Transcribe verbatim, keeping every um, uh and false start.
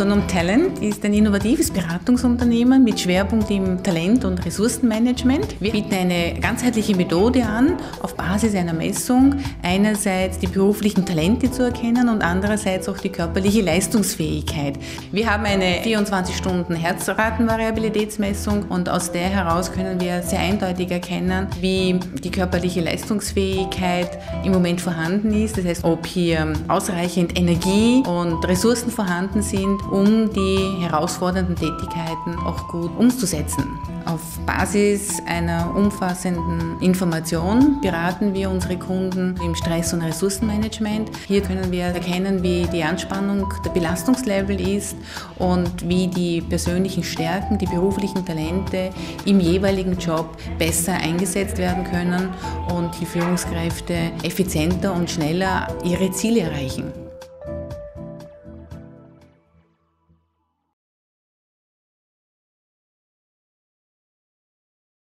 Autonom Talent ist ein innovatives Beratungsunternehmen mit Schwerpunkt im Talent- und Ressourcenmanagement. Wir bieten eine ganzheitliche Methode an, auf Basis einer Messung einerseits die beruflichen Talente zu erkennen und andererseits auch die körperliche Leistungsfähigkeit. Wir haben eine vierundzwanzig Stunden Herzratenvariabilitätsmessung und aus der heraus können wir sehr eindeutig erkennen, wie die körperliche Leistungsfähigkeit im Moment vorhanden ist. Das heißt, ob hier ausreichend Energie und Ressourcen vorhanden sind, um die herausfordernden Tätigkeiten auch gut umzusetzen. Auf Basis einer umfassenden Information beraten wir unsere Kunden im Stress- und Ressourcenmanagement. Hier können wir erkennen, wie die Anspannung, der Belastungslevel ist und wie die persönlichen Stärken, die beruflichen Talente im jeweiligen Job besser eingesetzt werden können und die Führungskräfte effizienter und schneller ihre Ziele erreichen.